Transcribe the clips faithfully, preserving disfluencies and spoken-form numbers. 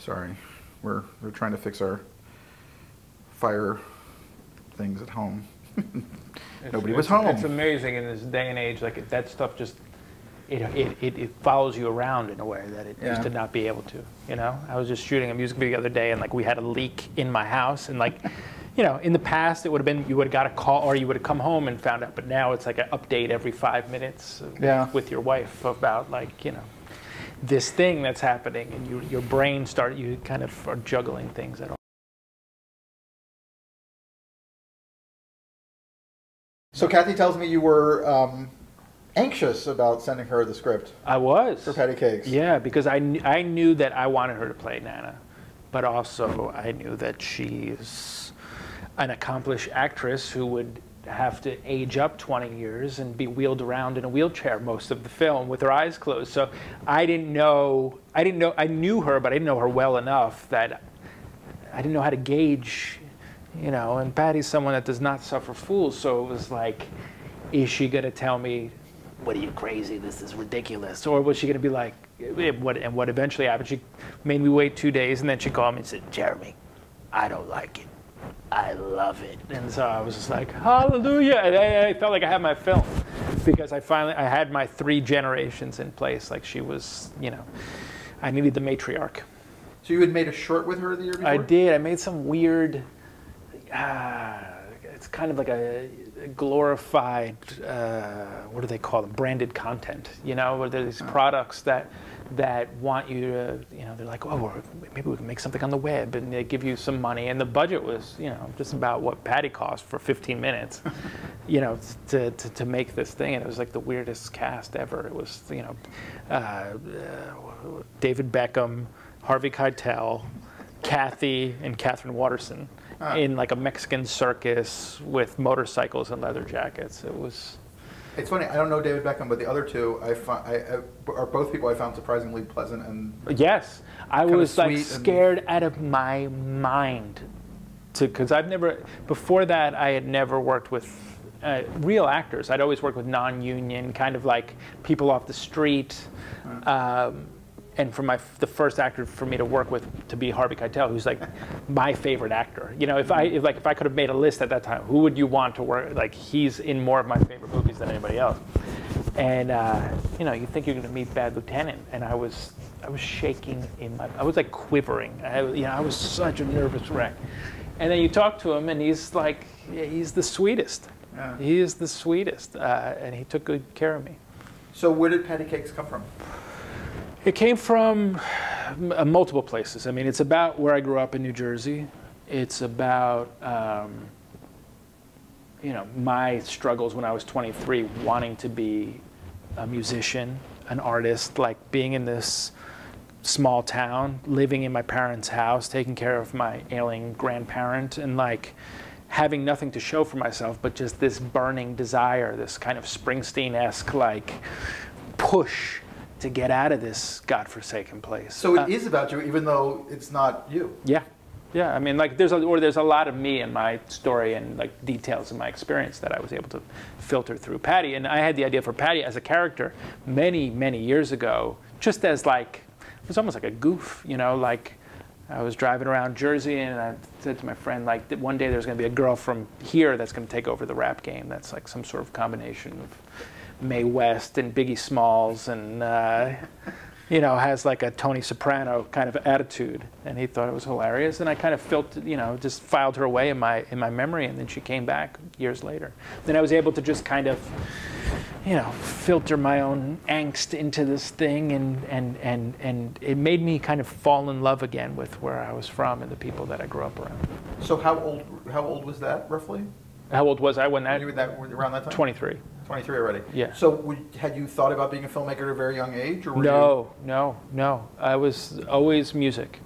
Sorry, we're we're trying to fix our fire things at home. Nobody it's, was home. It's amazing in this day and age. Like it, that stuff just it it, it it follows you around in a way that it yeah. used to not be able to. You know, I was just shooting a music video the other day, and like we had a leak in my house, and like. You know, in the past, it would have been, you would have got a call or you would have come home and found out. But now it's like an update every five minutes yeah. with your wife about, like, you know, this thing that's happening. And you, your brain start, you kind of are juggling things at all. So Kathy tells me you were um, anxious about sending her the script. I was. For Patti Cake$. Yeah, because I, kn I knew that I wanted her to play Nana. But also, I knew that she's an accomplished actress who would have to age up twenty years and be wheeled around in a wheelchair most of the film with her eyes closed. So I didn't know, I didn't know, I knew her, but I didn't know her well enough that I didn't know how to gauge, you know, and Patty's someone that does not suffer fools. So it was like, is she gonna tell me, what are you crazy, this is ridiculous? Or was she gonna be like, what, and what eventually happened, she made me wait two days and then she called me and said, Jeremy, I don't like it. I love it. And so I was just like, hallelujah. And I, I felt like I had my film because I finally, I had my three generations in place. Like she was, you know, I needed the matriarch. So you had made a short with her the year before? I did. I made some weird, uh, it's kind of like a glorified, uh, what do they call them? Branded content, you know, where there's these products that, that want you to, you know, they're like, oh, maybe we can make something on the web, and they give you some money, and the budget was, you know, just about what Patti cost for fifteen minutes, you know, to, to, to make this thing, and it was like the weirdest cast ever. It was, you know, uh, uh, David Beckham, Harvey Keitel, Kathy, and Katherine Waterston ah. in like a Mexican circus with motorcycles and leather jackets. It was... It's funny, I don't know David Beckham, but the other two I find, I, I, are both people I found surprisingly pleasant and Yes, I was like scared and... out of my mind. Because I've never, before that I had never worked with uh, real actors. I'd always worked with non-union, kind of like people off the street. Mm. Um, and for my, the first actor for me to work with to be Harvey Keitel, who's like my favorite actor. You know, if I if like if I could have made a list at that time, who would you want to work? Like he's in more of my favorite movies than anybody else. And uh, you know, you think you're going to meet Bad Lieutenant, and I was I was shaking in my, I was like quivering. I, you know, I was such a nervous wreck. And then you talk to him, and he's like, he's the sweetest. Yeah. He is the sweetest, uh, and he took good care of me. So where did Patti Cake$$ come from? It came from multiple places. I mean, it's about where I grew up in New Jersey. It's about, um, you know, my struggles when I was twenty-three, wanting to be a musician, an artist, like being in this small town, living in my parents' house, taking care of my ailing grandparent, and like having nothing to show for myself, but just this burning desire, this kind of Springsteen-esque like push to get out of this godforsaken place. So it uh, is about you, even though it's not you. Yeah, yeah. I mean, like there's a, or there's a lot of me in my story and like details of my experience that I was able to filter through Patti. And I had the idea for Patti as a character many, many years ago, just as like it was almost like a goof, you know. Like I was driving around Jersey, and I said to my friend, like, one day there's going to be a girl from here that's going to take over the rap game. That's like some sort of combination of Mae West and Biggie Smalls and, uh, you know, has like a Tony Soprano kind of attitude. And he thought it was hilarious. And I kind of felt, you know, just filed her away in my, in my memory. And then she came back years later. Then I was able to just kind of, you know, filter my own angst into this thing. And, and, and, and it made me kind of fall in love again with where I was from and the people that I grew up around. So how old, how old was that, roughly? How old was I when that? When you were that around that time? twenty-three. twenty-three already. Yeah. So would, had you thought about being a filmmaker at a very young age? Or were no, you... no, no. I was always music,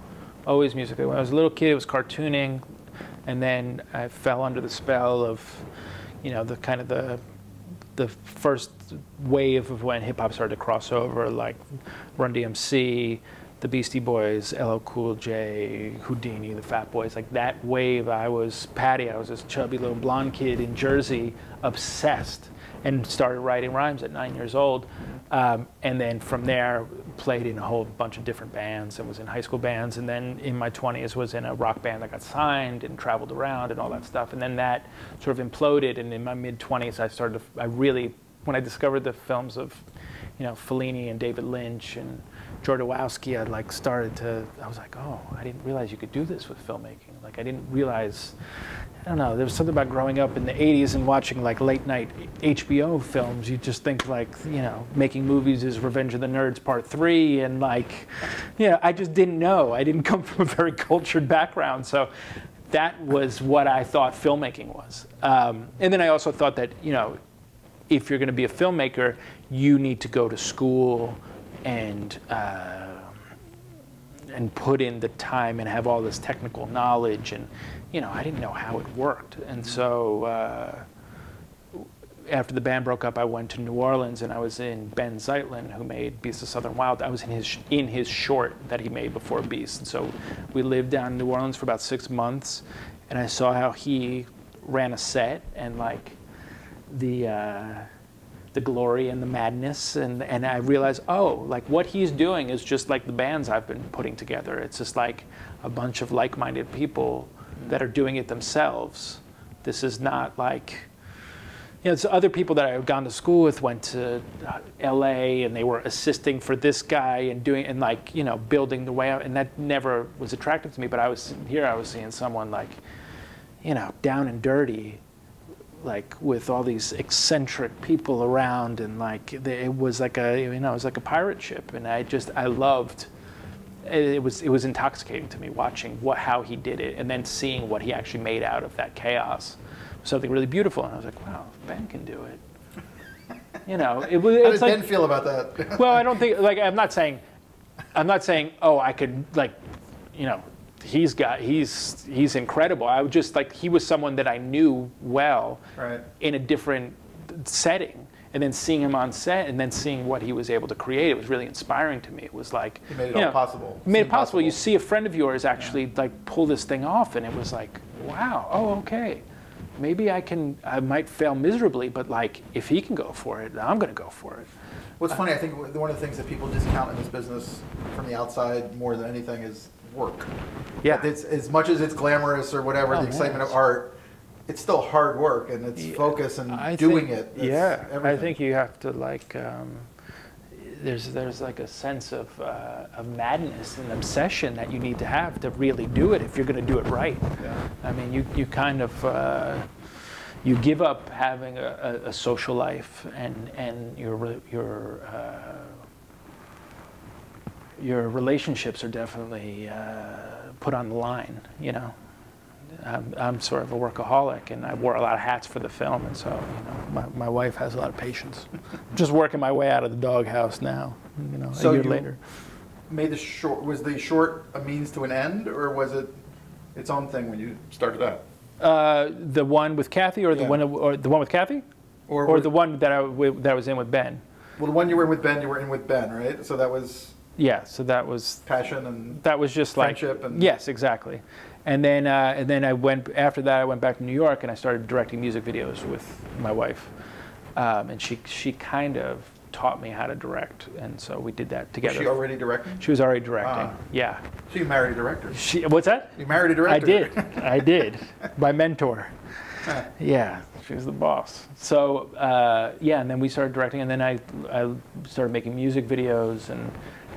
always music. When I was a little kid, it was cartooning, and then I fell under the spell of, you know, the kind of the, the first wave of when hip hop started to cross over, like Run D M C, the Beastie Boys, L L Cool J, Houdini, the Fat Boys. Like that wave, I was Patti. I was this chubby little blonde kid in Jersey, obsessed. And started writing rhymes at nine years old. Um, and then from there, played in a whole bunch of different bands and was in high school bands, and then in my twenties was in a rock band that got signed and traveled around and all that stuff. And then that sort of imploded, and in my mid-twenties I started to, I really, when I discovered the films of, you know, Fellini and David Lynch and Jodorowsky, I like started to, I was like, oh, I didn't realize you could do this with filmmaking. Like I didn't realize, I don't know, there was something about growing up in the eighties and watching like late night H B O films. You just think like, you know, making movies is Revenge of the Nerds Part Three, and like, you know, I just didn't know. I didn't come from a very cultured background. So that was what I thought filmmaking was. Um, and then I also thought that, you know, if you're going to be a filmmaker, you need to go to school and uh, and put in the time and have all this technical knowledge. And, you know, I didn't know how it worked. And so uh, after the band broke up, I went to New Orleans, and I was in Ben Zeitlin, who made Beasts of Southern Wild. I was in his, in his short that he made before Beasts. And so we lived down in New Orleans for about six months, and I saw how he ran a set and, like, the uh, the glory and the madness, and and I realized, oh, like what he's doing is just like the bands I've been putting together. It's just like a bunch of like-minded people that are doing it themselves. This is not like, you know, it's other people that I've gone to school with went to L A and they were assisting for this guy and doing and like, you know, building the way out, and that never was attractive to me. But I was here, I was seeing someone like, you know, down and dirty, like with all these eccentric people around, and like they, it was like a, you know, it was like a pirate ship, and I just I loved it. Was it was intoxicating to me watching what how he did it, and then seeing what he actually made out of that chaos, something really beautiful. And I was like, wow, Ben can do it. You know, it was. How did Ben feel about that? Well, I don't think like I'm not saying, I'm not saying oh I could like, you know. He's got he's he's incredible. I was just like he was someone that I knew well, right, in a different setting, and then seeing him on set, and then seeing what he was able to create. It was really inspiring to me. It was like he made it, you know, all possible. Made it possible. You see a friend of yours actually, yeah, like pull this thing off, and it was like, wow, oh okay, maybe I can. I might fail miserably, but like if he can go for it, I'm going to go for it. What's uh, funny, I think one of the things that people discount in this business from the outside more than anything is work. Yeah. It's, as much as it's glamorous or whatever, oh, the excitement man. of art, it's still hard work, and it's yeah. focus and I doing think, it. Yeah. Everything. I think you have to like, um, there's there's like a sense of, uh, of madness and obsession that you need to have to really do it if you're going to do it right. Yeah. I mean, you, you kind of, uh, you give up having a, a, a social life and, and your, your, uh, your relationships are definitely uh, put on the line, you know. I'm, I'm sort of a workaholic, and I wore a lot of hats for the film, and so, you know, my, my wife has a lot of patience. Just working my way out of the doghouse now, you know, so a year you later. Made the short, was the short a means to an end, or was it its own thing when you started out? Uh, the one with Kathy, or the yeah. one, or the one with Kathy, or, or the one that I that I was in with Ben. Well, the one you were in with Ben, you were in with Ben, right? So that was. Yeah, so that was passion and that was just like friendship and yes, exactly. And then uh, and then I went after that. I went back to New York and I started directing music videos with my wife, um, and she she kind of taught me how to direct, and so we did that together. Was she already directing? She was already directing. Ah. Yeah. So you married a director. She what's that? You married a director. I did. I did. My mentor. Huh. Yeah. She was the boss. So uh, yeah, and then we started directing, and then I I started making music videos and.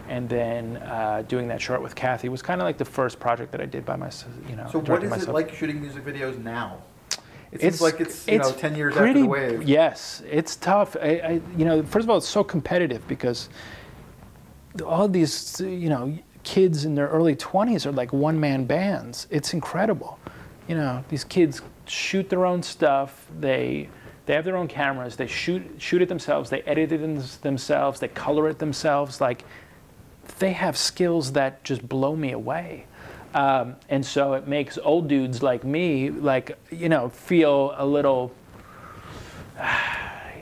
And then uh, doing that short with Kathy was kind of like the first project that I did by myself. You know, so what is myself. it like shooting music videos now? It seems it's like it's, you it's know, ten years pretty, after the wave. Yes, it's tough. I, I, you know, first of all, it's so competitive because all these, you know, kids in their early twenties are like one-man bands. It's incredible. You know, these kids shoot their own stuff. They. They have their own cameras. They shoot shoot it themselves. They edit it them, themselves. They color it themselves. Like. They have skills that just blow me away, um, and so it makes old dudes like me, like, you know, feel a little,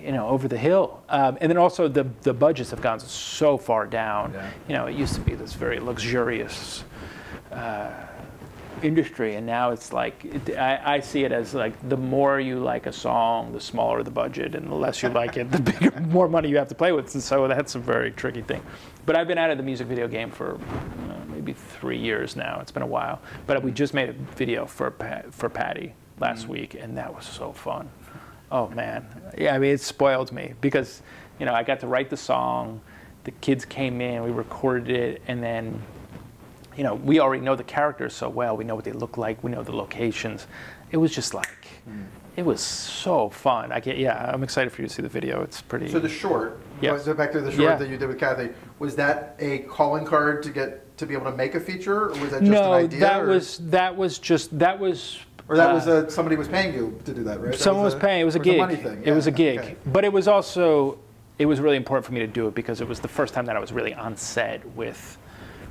you know, over the hill. Um, and then also the the budgets have gone so far down. Yeah. You know, it used to be this very luxurious, uh, industry, and now it's like it, I, I see it as like the more you like a song, the smaller the budget, and the less you like it, the bigger, more money you have to play with. And so that's a very tricky thing. But I've been out of the music video game for uh, maybe three years now. It's been a while. But we just made a video for Pat, for Patti last mm. week, and that was so fun. Oh man, yeah. I mean, it spoiled me because you know I got to write the song. The kids came in, we recorded it, and then, you know, we already know the characters so well. We know what they look like. We know the locations. It was just like, mm. it was so fun. I get, yeah, I'm excited for you to see the video. It's pretty. So the short, yeah. was it back to the short yeah. that you did with Kathy, was that a calling card to get to be able to make a feature, or was that just no, an idea? No, that or? was that was just that was. Or that uh, was a, somebody was paying you to do that, right? Someone that was, was a, paying. It was a gig. It was a money thing. Yeah. It was a gig, okay. But it was also. It was really important for me to do it because it was the first time that I was really on set with,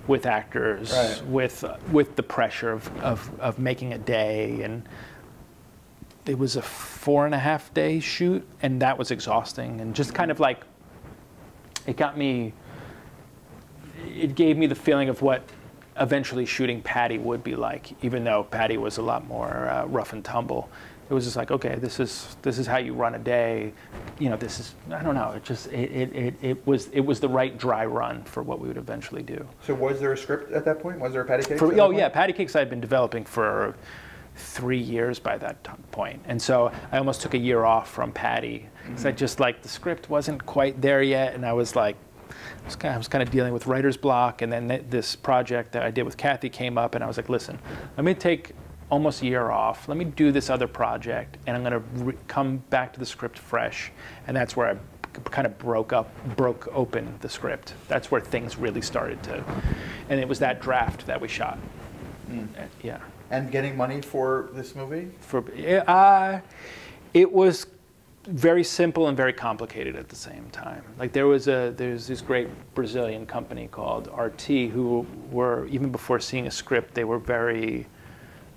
with actors, right. with uh, with the pressure of, of of making a day, and it was a four and a half day shoot, and that was exhausting, and just kind of like, it got me. It gave me the feeling of what eventually shooting Patti would be like, even though Patti was a lot more uh, rough and tumble. It was just like, okay, this is this is how you run a day, you know. This is I don't know. It just it it, it it was it was the right dry run for what we would eventually do. So was there a script at that point? Was there a Patti Cake$? For, oh yeah, Patti Cake$. I had been developing for three years by that point, and so I almost took a year off from Patti because mm-hmm. I just like the script wasn't quite there yet, and I was like, I was kind of, I was kind of dealing with writer's block, and then th this project that I did with Kathy came up, and I was like, listen, let me take. Almost a year off. Let me do this other project, and I'm going to come back to the script fresh. And that's where I kind of broke up, broke open the script. That's where things really started to. And it was that draft that we shot. Mm. And, yeah. And getting money for this movie? For uh, it was very simple and very complicated at the same time. Like there was a there's this great Brazilian company called R T who were even before seeing a script they were very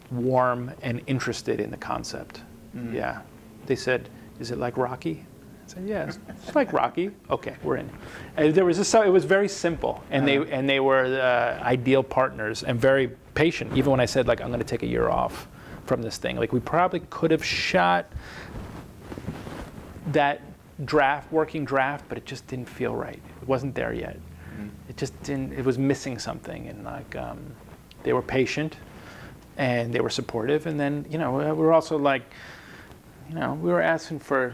warm and interested in the concept. Mm. Yeah. They said, is it like Rocky? I said, yeah, it's, it's like Rocky. Okay, we're in. And there was a, it was very simple, and uh-huh. they and they were uh, ideal partners and very patient. Even when I said, like, I'm going to take a year off from this thing, like we probably could have shot that draft, working draft, but it just didn't feel right. It wasn't there yet. Mm. It just didn't. It was missing something, and like um, they were patient. And they were supportive, and then you know we were also like, you know, we were asking for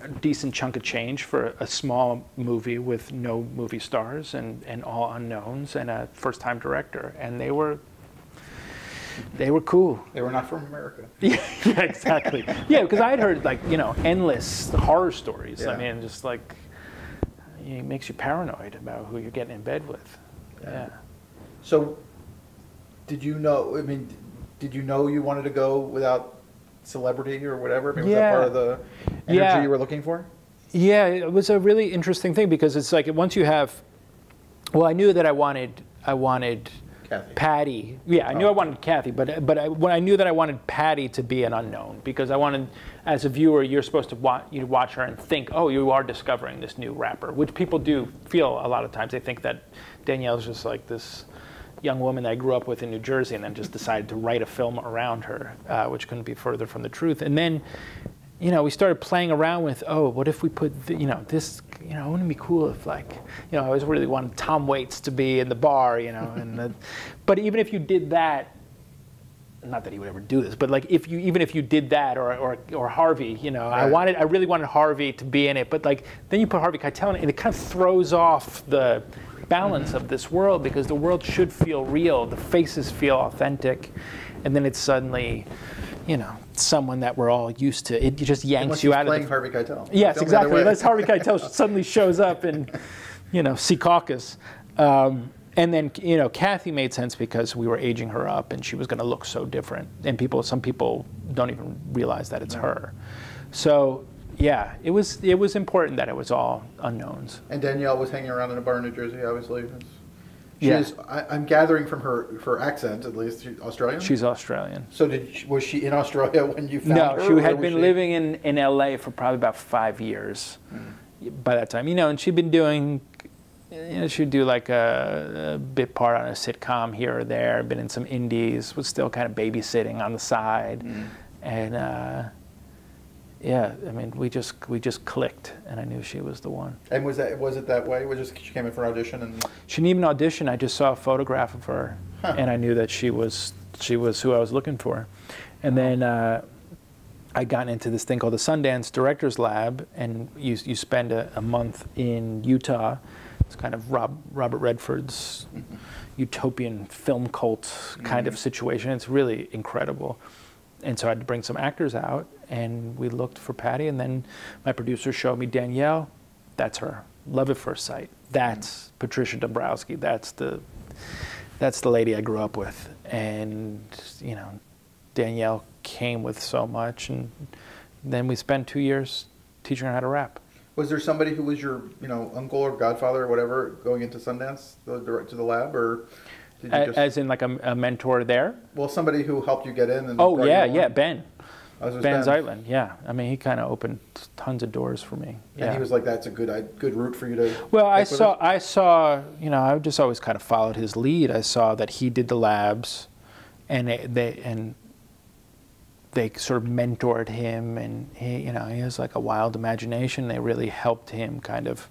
a decent chunk of change for a small movie with no movie stars and and all unknowns and a first-time director, and they were, they were cool. They were not from America. Yeah, yeah, exactly. Yeah, because I had heard like you know endless horror stories. Yeah. I mean, just like it makes you paranoid about who you're getting in bed with. Yeah. yeah. So, did you know? I mean. Did you know you wanted to go without celebrity or whatever? I mean, yeah. Was that part of the energy yeah. you were looking for? Yeah, it was a really interesting thing because it's like once you have, well, I knew that I wanted, I wanted Kathy. Patti. Yeah, I oh. knew I wanted Kathy, but but I, when I knew that I wanted Patti to be an unknown because I wanted, as a viewer, you're supposed to watch, you watch her and think, oh, you are discovering this new rapper, which people do feel a lot of times. They think that Danielle's just like this young woman that I grew up with in New Jersey, and then just decided to write a film around her, uh, which couldn't be further from the truth. And then, you know, we started playing around with, oh, what if we put, the, you know, this, you know, wouldn't it be cool if, like, you know, I always really wanted Tom Waits to be in the bar, you know, and the, but even if you did that, not that he would ever do this, but like if you, even if you did that, or or, or Harvey, you know, right. I wanted, I really wanted Harvey to be in it, but like then you put Harvey Keitel in it, and it kind of throws off the balance of this world because the world should feel real, the faces feel authentic, and then it's suddenly, you know, someone that we're all used to. It just yanks you out of it. Harvey Keitel. Yes, exactly. Unless Harvey Keitel suddenly shows up in, you know, Secaucus. Um, and then, you know, Kathy made sense because we were aging her up and she was going to look so different. And people, some people don't even realize that it's no. her. So. Yeah, it was it was important that it was all unknowns. And Danielle was hanging around in a bar in New Jersey, obviously. She yeah. is, I, I'm gathering from her her accent, at least, she's Australian? She's Australian. So did she, was she in Australia when you found no, her? No, she had been she... living in, in L A for probably about five years mm. by that time. You know, and she'd been doing you know, she'd do like a, a bit part on a sitcom here or there, been in some indies, was still kind of babysitting on the side. Mm. And uh, yeah, I mean, we just we just clicked, and I knew she was the one. And was that was it that way? Was just she came in for an audition and she didn't even audition. I just saw a photograph of her, huh. and I knew that she was she was who I was looking for. And then uh, I got into this thing called the Sundance Directors Lab, and you you spend a, a month in Utah. It's kind of Rob, Robert Redford's utopian film cult kind mm-hmm. of situation. It's really incredible. And so I had to bring some actors out, and we looked for Patti, and then my producer showed me Danielle. That's her. Love at first sight. That's Patricia Dombrowski. That's the, that's the lady I grew up with. And, you know, Danielle came with so much, and then we spent two years teaching her how to rap. Was there somebody who was your, you know, uncle or godfather or whatever going into Sundance, the, direct to the lab, or? Did you just... As in like a, a mentor there? Well, somebody who helped you get in. And oh, yeah, yeah, Ben. Ben, Ben Zeitlin, yeah. I mean, he kind of opened tons of doors for me. Yeah. And he was like, that's a good good route for you to... Well, I saw, I saw, you know, I just always kind of followed his lead. I saw that he did the labs, and they, they, and they sort of mentored him, and he, you know, he has like a wild imagination. They really helped him kind of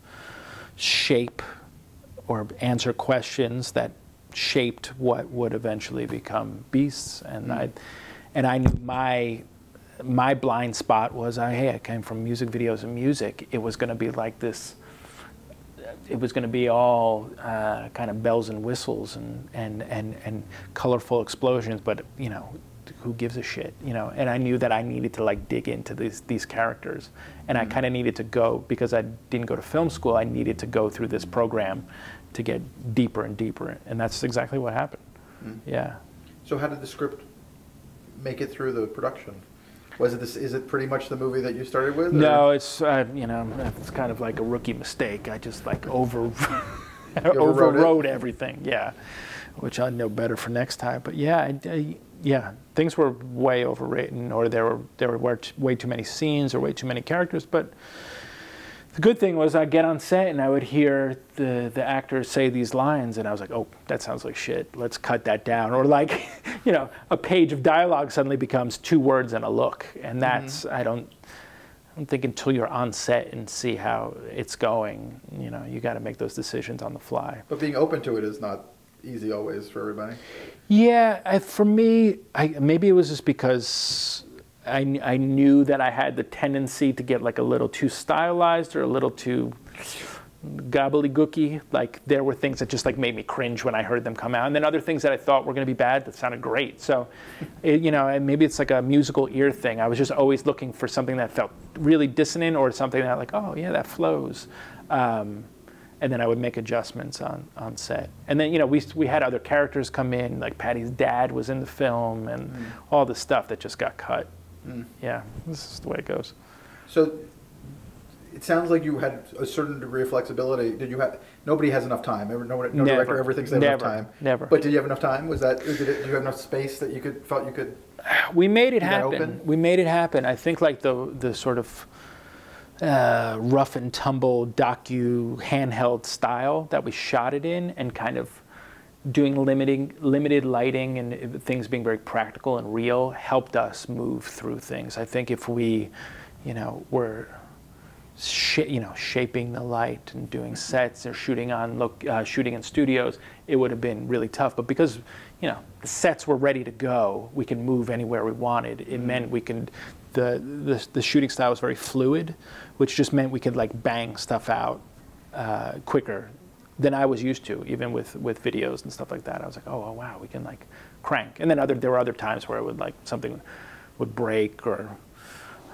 shape or answer questions that shaped what would eventually become Beasts. And mm. I and I knew my my blind spot was I hey I came from music videos and music. It was going to be like this, it was going to be all uh, kind of bells and whistles and and and and colorful explosions, but you know, who gives a shit, you know? And I knew that I needed to like dig into these these characters, and mm. I kind of needed to go, because I didn't go to film school, I needed to go through this program to get deeper and deeper, and that's exactly what happened. Mm. Yeah. So how did the script make it through the production? Was it this? Is it pretty much the movie that you started with? Or? No, it's uh, you know, it's kind of like a rookie mistake. I just like over overrode it? everything. Yeah, which I know better for next time. But yeah, I, I, yeah, things were way overwritten, or there were there were way too many scenes, or way too many characters, but. The good thing was I'd get on set and I would hear the, the actors say these lines, and I was like, oh, that sounds like shit. Let's cut that down. Or like, you know, a page of dialogue suddenly becomes two words and a look. And that's, mm-hmm. I don't, I don't think until you're on set and see how it's going, you know, you got to make those decisions on the fly. But being open to it is not easy always for everybody. Yeah, I, for me, I, maybe it was just because I, I knew that I had the tendency to get like a little too stylized or a little too gobbledygooky. Like there were things that just like made me cringe when I heard them come out, and then other things that I thought were going to be bad that sounded great. So, it, you know, and maybe it's like a musical ear thing. I was just always looking for something that felt really dissonant, or something that like, oh yeah, that flows. Um, and then I would make adjustments on on set. And then, you know, we we had other characters come in, like Patti's dad was in the film, and mm. all the stuff that just got cut. Mm. Yeah, this is the way it goes. So, it sounds like you had a certain degree of flexibility. Did you have? Nobody has enough time. No, no never. Director ever thinks they have never, enough time. Never. But did you have enough time? Was that? Did, it, did you have enough space that you could? Felt you could. We made it happen. Open? We made it happen. I think like the the sort of uh, rough and tumble docu handheld style that we shot it in, and kind of. Doing limiting, limited lighting and things being very practical and real helped us move through things. I think if we, you know, were, sh you know, shaping the light and doing sets or shooting on, look, uh, shooting in studios, it would have been really tough. But because, you know, the sets were ready to go, we could move anywhere we wanted. It mm-hmm. meant we could. The, the the shooting style was very fluid, which just meant we could like bang stuff out uh, quicker than I was used to, even with, with videos and stuff like that. I was like, oh, oh, wow, we can like crank. And then other there were other times where it would like something would break, or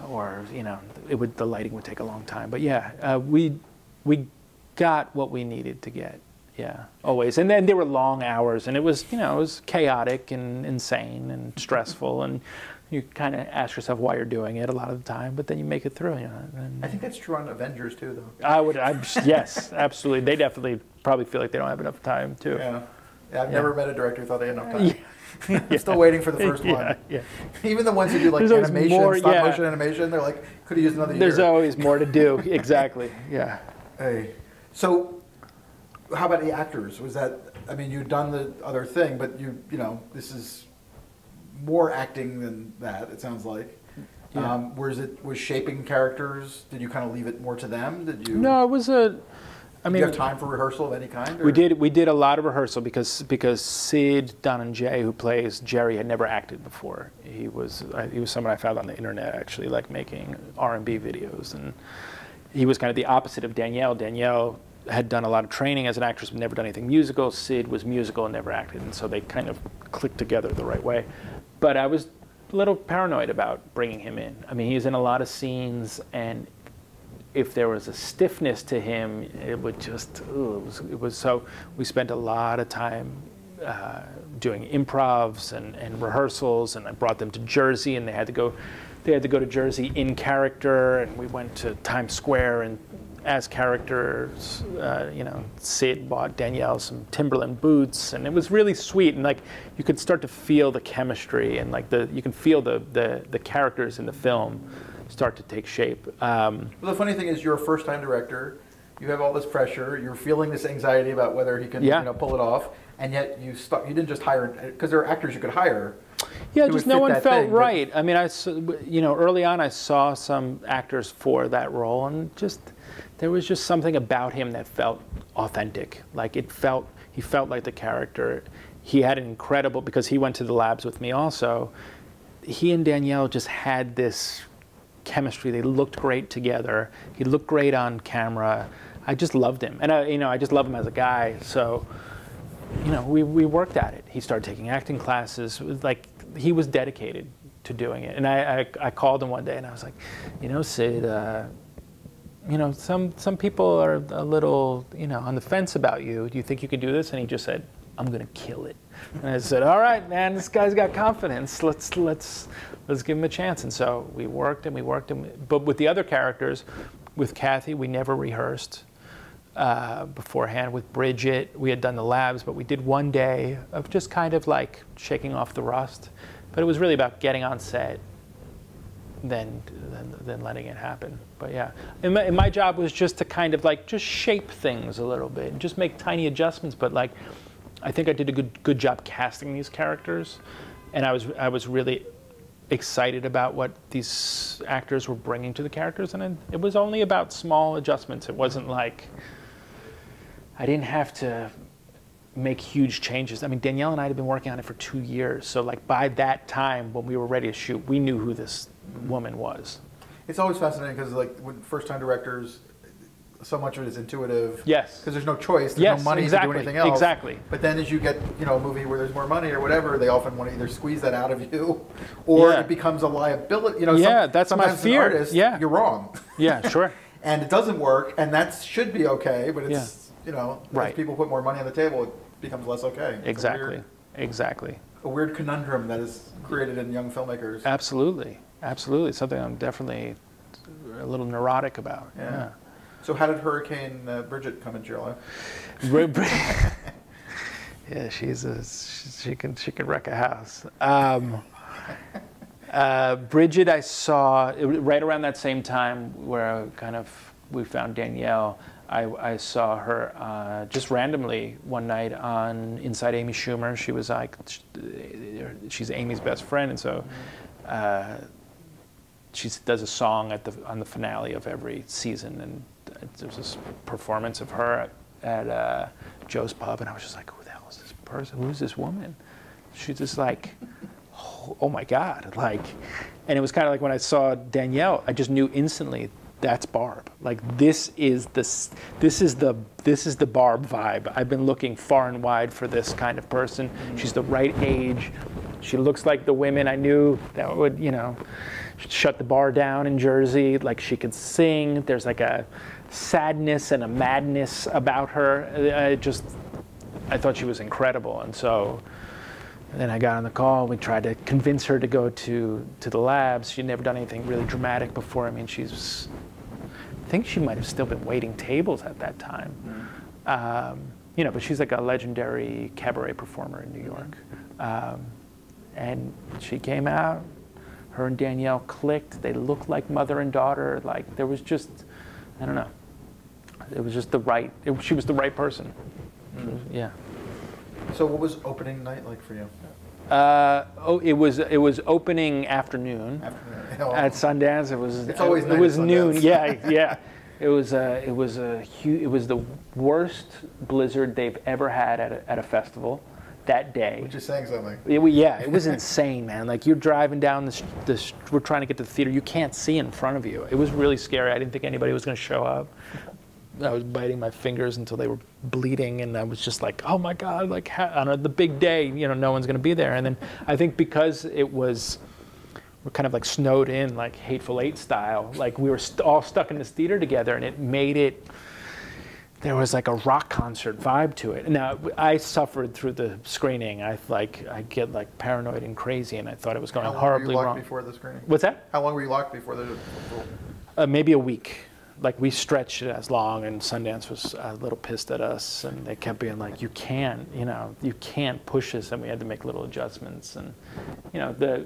or you know, it would the lighting would take a long time. But yeah, uh, we we got what we needed to get. Yeah, always. And then there were long hours, and it was you know it was chaotic and insane and stressful, and you kind of ask yourself why you're doing it a lot of the time, but then you make it through. You know, and I think that's true on Avengers too, though. I would, I'm, yes, absolutely. They definitely probably feel like they don't have enough time too. Yeah, yeah I've yeah. never met a director who thought they had enough time. Yeah. I'm yeah. still waiting for the first yeah. one. Yeah. Even the ones who do like there's animation, more, stop yeah. motion animation, they're like, could have used another there's year. There's always more to do. Exactly. Yeah. Hey, so how about the actors? Was that, I mean, you'd done the other thing, but you, you know, this is more acting than that, it sounds like. Yeah. Um, was it, was shaping characters, did you kind of leave it more to them? Did you? No, it was a, I mean. Did you have time for rehearsal of any kind? Or? We did, we did a lot of rehearsal because, because Sid, Don and Jay, who plays Jerry, had never acted before. He was, he was someone I found on the internet actually, like making R and B videos. And he was kind of the opposite of Danielle. Danielle had done a lot of training as an actress, but never done anything musical. Sid was musical and never acted. And so they kind of clicked together the right way. But I was a little paranoid about bringing him in. I mean, he's in a lot of scenes, and if there was a stiffness to him, it would just, ooh, it was, it was so, we spent a lot of time uh, doing improvs and, and rehearsals, and I brought them to Jersey, and they had to go, they had to go to Jersey in character, and we went to Times Square and as characters, uh, you know, Sid bought Danielle some Timberland boots, and it was really sweet. And like, you could start to feel the chemistry, and like the, you can feel the the, the characters in the film start to take shape. Um, well, the funny thing is, you're a first-time director. You have all this pressure. You're feeling this anxiety about whether he can, yeah. you know, pull it off. And yet, you stuck. You didn't just hire, because there are actors you could hire. Yeah, just no one felt thing, right. But... I mean, I, you know, early on, I saw some actors for that role, and just. There was just something about him that felt authentic. Like it felt, he felt like the character. He had an incredible, because he went to the labs with me also, he and Danielle just had this chemistry. They looked great together. He looked great on camera. I just loved him. And I, you know, I just love him as a guy. So, you know, we, we worked at it. He started taking acting classes. It was like, he was dedicated to doing it. And I, I, I called him one day and I was like, you know, Sid, uh, you know, some, some people are a little, you know, on the fence about you. Do you think you can do this? And he just said, I'm going to kill it. And I said, all right, man, this guy's got confidence. Let's, let's, let's give him a chance. And so we worked and we worked. And we, but with the other characters, with Kathy, we never rehearsed uh, beforehand. With Bridget, we had done the labs, but we did one day of just kind of like shaking off the rust. But it was really about getting on set. Than, than, than letting it happen. But yeah, and my, and my job was just to kind of like just shape things a little bit and just make tiny adjustments. But like, I think I did a good good job casting these characters, and I was I was really excited about what these actors were bringing to the characters. And it, it was only about small adjustments. It wasn't like I didn't have to make huge changes. I mean, Danielle and I had been working on it for two years. So like by that time, when we were ready to shoot, we knew who this woman was. It's always fascinating because like when first-time directors, so much of it is intuitive. Yes. Because there's no choice. There's yes, no money exactly, to do anything else. Exactly. But then as you get, you know, a movie where there's more money or whatever, they often want to either squeeze that out of you or yeah. it becomes a liability. You know, yeah, some, that's sometimes my fear. An artist, yeah. You're wrong. Yeah, sure. And it doesn't work, and that should be okay, but it's yeah. You know, right. As people put more money on the table, it becomes less okay. It's exactly. A weird, exactly. A weird conundrum that is created in young filmmakers. Absolutely. Absolutely. Something I'm definitely a little neurotic about. Yeah. yeah. So how did Hurricane uh, Bridget come into your life? yeah, she's a, she, she can she can wreck a house. Um, uh, Bridget, I saw right around that same time where I kind of we found Danielle. I, I saw her uh, just randomly one night on Inside Amy Schumer. She was like, she's Amy's best friend, and so uh, she does a song at the on the finale of every season, and there's this performance of her at uh, Joe's Pub, and I was just like, who the hell is this person? Who's this woman? She's just like, oh, oh my God, like, and it was kind of like when I saw Danielle, I just knew instantly. That's Barb. Like this is the this is the this is the Barb vibe. I've been looking far and wide for this kind of person. She's the right age. She looks like the women I knew that would, you know, shut the bar down in Jersey. Like she could sing. There's like a sadness and a madness about her. I just I thought she was incredible, and so. And then I got on the call, we tried to convince her to go to, to the labs. She'd never done anything really dramatic before. I mean, she's, I think she might have still been waiting tables at that time. Mm. Um, you know, but she's like a legendary cabaret performer in New York. Um, and she came out, her and Danielle clicked. They looked like mother and daughter. Like there was just, I don't know. it was just the right, it, she was the right person. Mm-hmm. Yeah. So what was opening night like for you? Uh, oh, it was it was opening afternoon, afternoon. Oh. At Sundance. It was it's always it, it was noon. Yeah, yeah. It was uh, it was a huge, it was the worst blizzard they've ever had at a, at a festival that day. We're just saying something. It, yeah, it was insane, man. Like you're driving down the the we're trying to get to the theater. You can't see in front of you. It was really scary. I didn't think anybody was going to show up. I was biting my fingers until they were bleeding, and I was just like, "Oh my God!" Like on the big day, you know, no one's going to be there. And then I think because it was, we're kind of like snowed in, like Hateful Eight style. Like we were st all stuck in this theater together, and it made it. There was like a rock concert vibe to it. Now I suffered through the screening. I like I get like paranoid and crazy, and I thought it was going horribly wrong. How long were you locked before the screening? What's that? How long were you locked before the? Uh, maybe a week. Like we stretched it as long, and Sundance was a little pissed at us, and they kept being like, "You can't, you know, you can't push us," and we had to make little adjustments, and you know, the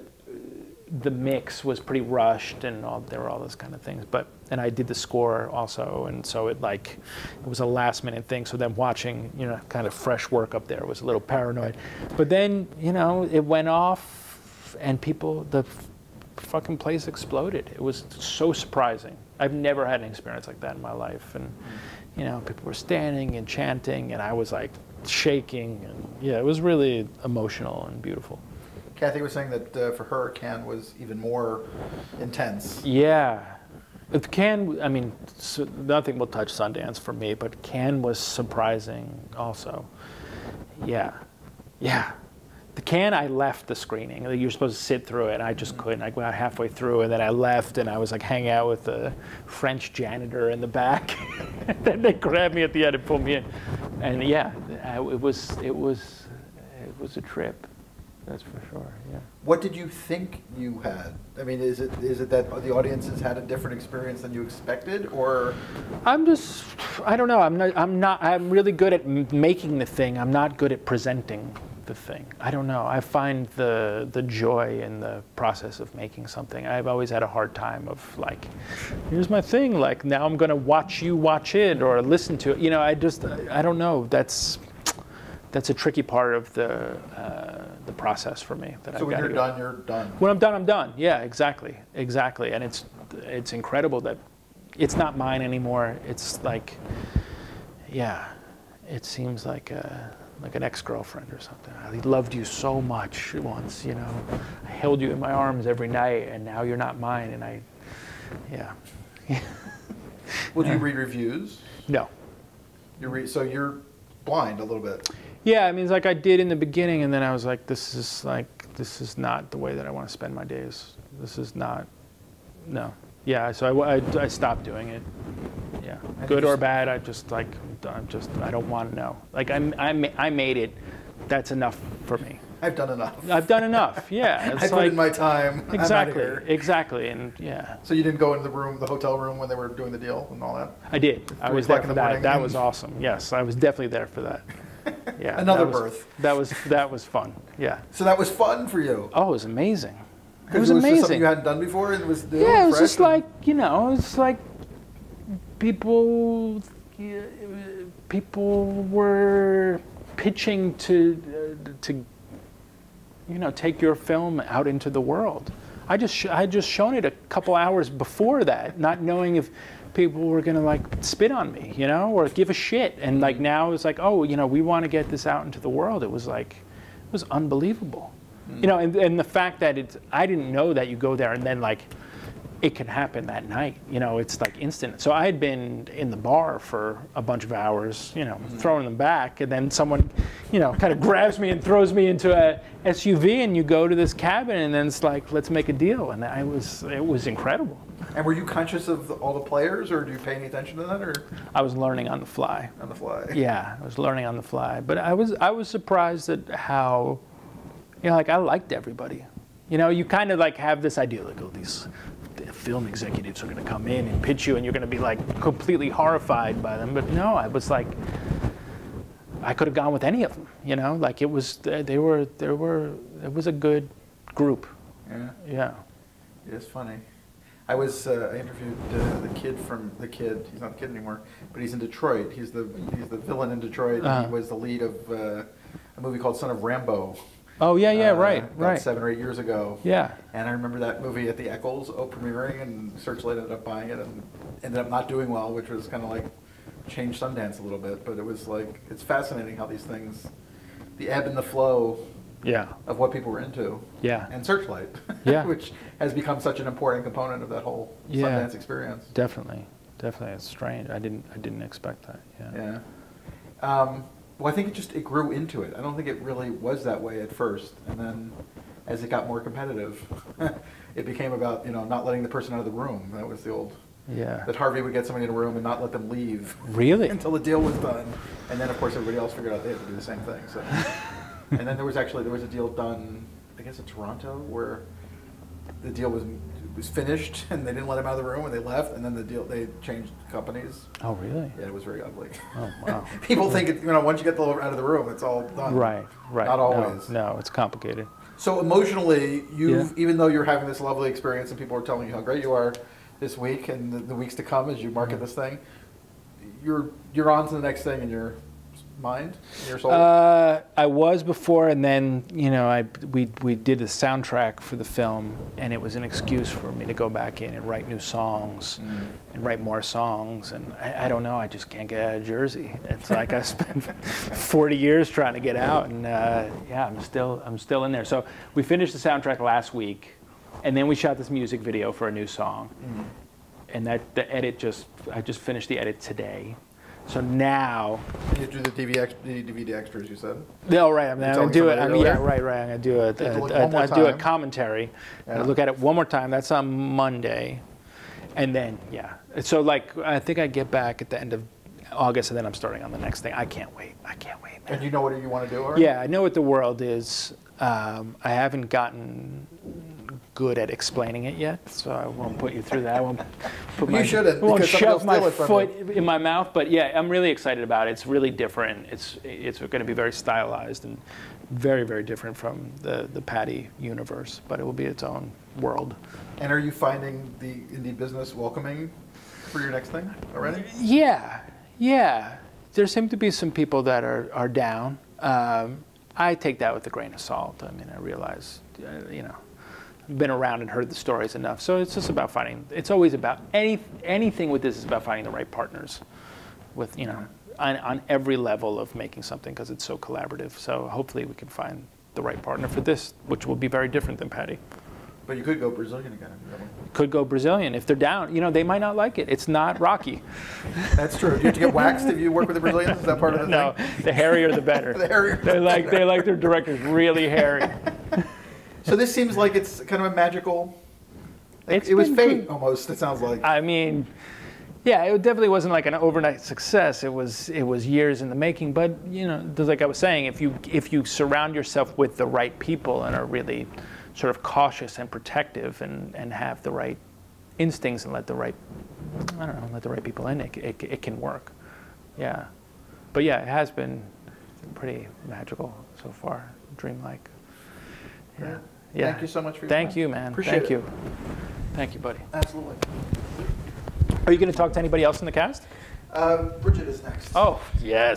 the mix was pretty rushed, and all, there were all those kind of things. But and I did the score also, and so it like it was a last minute thing. So then watching, you know, kind of fresh work up there was a little paranoid. But then you know, it went off, and people the. fucking place exploded. It was so surprising. I've never had an experience like that in my life. And you know, people were standing and chanting, and I was like shaking. And yeah, it was really emotional and beautiful. Kathy was saying that uh, for her, Cannes was even more intense. Yeah, Cannes. I mean, so nothing will touch Sundance for me, but Cannes was surprising also. Yeah, yeah. The Cannes, I left the screening. You're supposed to sit through it, and I just couldn't. I went out halfway through, and then I left, and I was like hanging out with the French janitor in the back. Then they grabbed me at the end and pulled me in. And yeah, I, it was it was it was a trip. That's for sure. Yeah. What did you think you had? I mean, is it is it that the audiences had a different experience than you expected, or? I'm just, I don't know. I'm not. I'm not. I'm really good at making the thing. I'm not good at presenting the thing. I don't know. I find the the joy in the process of making something. I've always had a hard time of like, here's my thing. Like now I'm gonna watch you watch it or listen to it. You know, I just I don't know. That's that's a tricky part of the uh, the process for me. That so I've when you're done, you're done. When I'm done, I'm done. Yeah, exactly, exactly. And it's it's incredible that it's not mine anymore. It's like, yeah, it seems like. A, like an ex-girlfriend or something. I loved you so much once, you know. I held you in my arms every night, and now you're not mine, and I, yeah. Well, do you read reviews? No. You read, so you're blind a little bit. Yeah, I mean, it's like I did in the beginning, and then I was like, this is like, this is not the way that I want to spend my days. This is not, no. Yeah, so I, I, I stopped doing it. Yeah, good or bad, I just like, I'm just, I don't want to know. Like, I'm, I'm, I made it, that's enough for me. I've done enough. I've done enough, yeah. It's I put like, in my time. Exactly, exactly, and yeah. So you didn't go into the room, the hotel room when they were doing the deal and all that? I did, I was there for that, that was awesome. Yes, I was definitely there for that. Yeah. Another birth. That was, that was fun, yeah. So that was fun for you? Oh, it was amazing. It was, it was amazing. Just something you hadn't done before? It was yeah, it was just like, you know, it's like people, people were pitching to, uh, to, you know, take your film out into the world. I just, sh I had just shown it a couple hours before that, not knowing if people were going to like spit on me, you know, or give a shit. And like now it's like, oh, you know, we want to get this out into the world. It was like, it was unbelievable. You know, and, and the fact that it's, I didn't know that you go there and then like, it can happen that night. You know, it's like instant. So I had been in the bar for a bunch of hours, you know, mm-hmm. throwing them back, and then someone, you know, kind of grabs me and throws me into a S U V, and you go to this cabin, and then it's like, let's make a deal. And I was, it was incredible. And were you conscious of the, all the players, or do you pay any attention to that, or? I was learning on the fly. On the fly. Yeah, I was learning on the fly. But I was, I was surprised at how, you know, like I liked everybody. You know, you kind of like have this idea, like, oh, these film executives are going to come in and pitch you, and you're going to be like completely horrified by them. But no, I was like, I could have gone with any of them. You know, like it was, they were, there were, it was a good group. Yeah. Yeah. It's funny. I was uh, I interviewed uh, the kid from the kid. He's not the kid anymore, but he's in Detroit. He's the he's the villain in Detroit. Uh, he was the lead of uh, a movie called Son of Rambow. Oh yeah, yeah, uh, right, about right. Seven or eight years ago. Yeah. And I remember that movie at the Eccles premiering, and Searchlight ended up buying it and ended up not doing well, which was kind of like changed Sundance a little bit. But it was like, it's fascinating how these things, the ebb and the flow. Yeah. Of what people were into. Yeah. And Searchlight. Yeah. Which has become such an important component of that whole yeah. Sundance experience. Definitely. Definitely. It's strange. I didn't I didn't expect that. Yeah. Yeah. Um, well, I think it just it grew into it. I don't think it really was that way at first. And then as it got more competitive, it became about, you know, not letting the person out of the room. That was the old Yeah. That Harvey would get somebody in a room and not let them leave. Really? Until the deal was done. And then of course everybody else figured out they had to do the same thing. So and then there was actually, there was a deal done, I guess in Toronto, where the deal was was finished and they didn't let him out of the room and they left, and then the deal, they changed companies. Oh, really? Yeah, it was very ugly. Oh, wow. People yeah. think, it, you know, once you get the out of the room, it's all done. Right, right. Not always. No, no, it's complicated. So emotionally, you've, yeah. even though you're having this lovely experience and people are telling you how great you are this week and the, the weeks to come as you market mm-hmm. this thing, you're, you're on to the next thing and you're... mind in your soul? Uh, I was before, and then you know, I we we did a soundtrack for the film, and it was an excuse for me to go back in and write new songs, mm. and write more songs. And I, I don't know, I just can't get out of Jersey. It's like I spent forty years trying to get out, and uh, yeah, I'm still I'm still in there. So we finished the soundtrack last week, and then we shot this music video for a new song, mm. and that the edit just I just finished the edit today. So now... You do the D V D extras, you said? No, right. I'm going to do it. I'm, yeah, right, right. I'm going to do it. I'll do a commentary. Yeah. I'll look at it one more time. That's on Monday. And then, yeah. So, like, I think I get back at the end of August, and then I'm starting on the next thing. I can't wait. I can't wait. Man. And you know what you want to do already? Yeah, I know what the world is. Um, I haven't gotten... good at explaining it yet, so I won't put you through that. I won't put my, you shouldn't, I won't shove my foot in my mouth, but yeah, I'm really excited about it. It's really different. It's it's going to be very stylized and very, very different from the, the Patti universe, but it will be its own world. And are you finding the indie business welcoming for your next thing already? Yeah, yeah. There seem to be some people that are, are down. Um, I take that with a grain of salt. I mean, I realize, you know, been around and heard the stories enough. So it's just about finding, it's always about, any anything with this is about finding the right partners with, you know, on, on every level of making something, because it's so collaborative. So hopefully we can find the right partner for this, which will be very different than Patti. But you could go Brazilian again. Could go Brazilian. If they're down, you know, they might not like it. It's not Rocky. That's true. Do you have to get waxed if you work with the Brazilians? Is that part of the no, thing? No, the hairier the better. The hairier the like, better. They like their directors really hairy. So this seems like it's kind of a magical, like it was fate almost, it sounds like. I mean, yeah, it definitely wasn't like an overnight success. It was it was years in the making, but you know, just like I was saying, if you if you surround yourself with the right people and are really sort of cautious and protective and, and have the right instincts and let the right, I don't know, let the right people in, it, it, it can work. Yeah. But yeah, it has been pretty magical so far, dreamlike. Yeah. Yeah. Thank you so much for your Thank time. you, man. Appreciate Thank it. you. Thank you, buddy. Absolutely. Are you going to talk to anybody else in the cast? Uh, Bridget is next. Oh, yes.